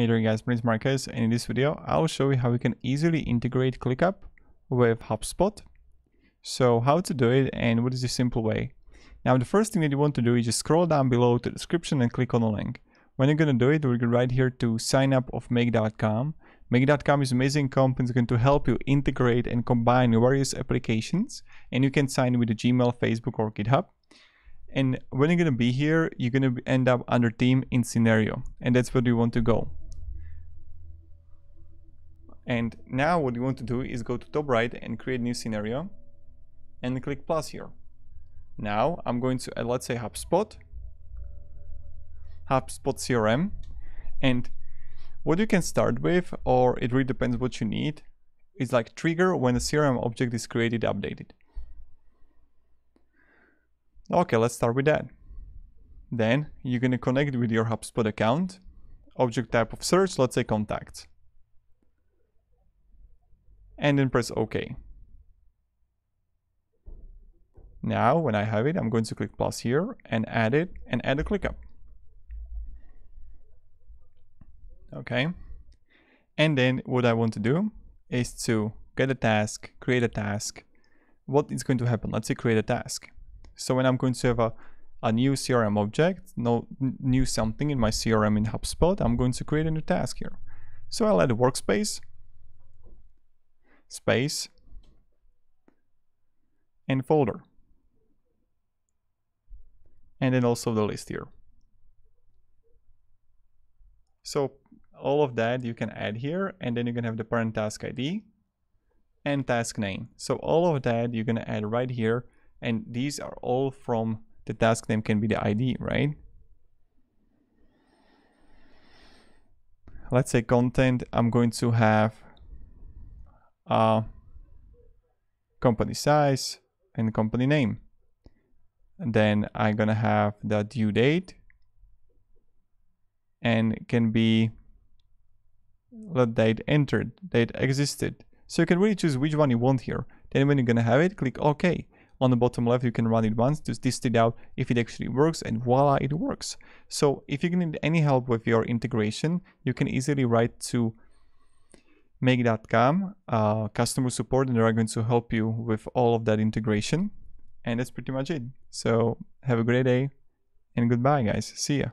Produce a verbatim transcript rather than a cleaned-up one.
Hey there guys, Prince Marquez, and in this video I'll show you how you can easily integrate ClickUp with HubSpot. So how to do it and what is the simple way. Now the first thing that you want to do is just scroll down below to the description and click on the link. When you're going to do it, we're going right here to sign up of make dot com. make dot com is an amazing company that's going to help you integrate and combine various applications, and you can sign with a Gmail, Facebook or GitHub. And when you're going to be here, you're going to end up under theme in scenario, and that's where you want to go. And now what you want to do is go to top right and create new scenario and click plus here. Now I'm going to add, let's say, HubSpot, HubSpot C R M. And what you can start with, or it really depends what you need, is like trigger when a C R M object is created, updated. Okay, let's start with that. Then you're going to connect with your HubSpot account, object type of search, let's say contacts, and then press OK. Now, when I have it, I'm going to click plus here and add it and add a ClickUp. Okay. And then what I want to do is to get a task, create a task. What is going to happen? Let's say create a task. So when I'm going to have a, a new C R M object, no new something in my C R M in HubSpot, I'm going to create a new task here. So I'll add a workspace, space, and folder. And then also the list here. So all of that you can add here, and then you can have the parent task I D and task name. So all of that you're gonna add right here, and these are all from the task name can be the I D, right? Let's say content, I'm going to have uh, company size and company name. And then I'm gonna have the due date, and it can be the date entered, date existed. So you can really choose which one you want here. Then when you're gonna have it, click OK. On the bottom left, you can run it once to test it out if it actually works, and voila, it works. So if you need any help with your integration, you can easily write to make dot com uh, customer support, and they're going to help you with all of that integration. And that's pretty much it. So have a great day, and goodbye guys. See ya.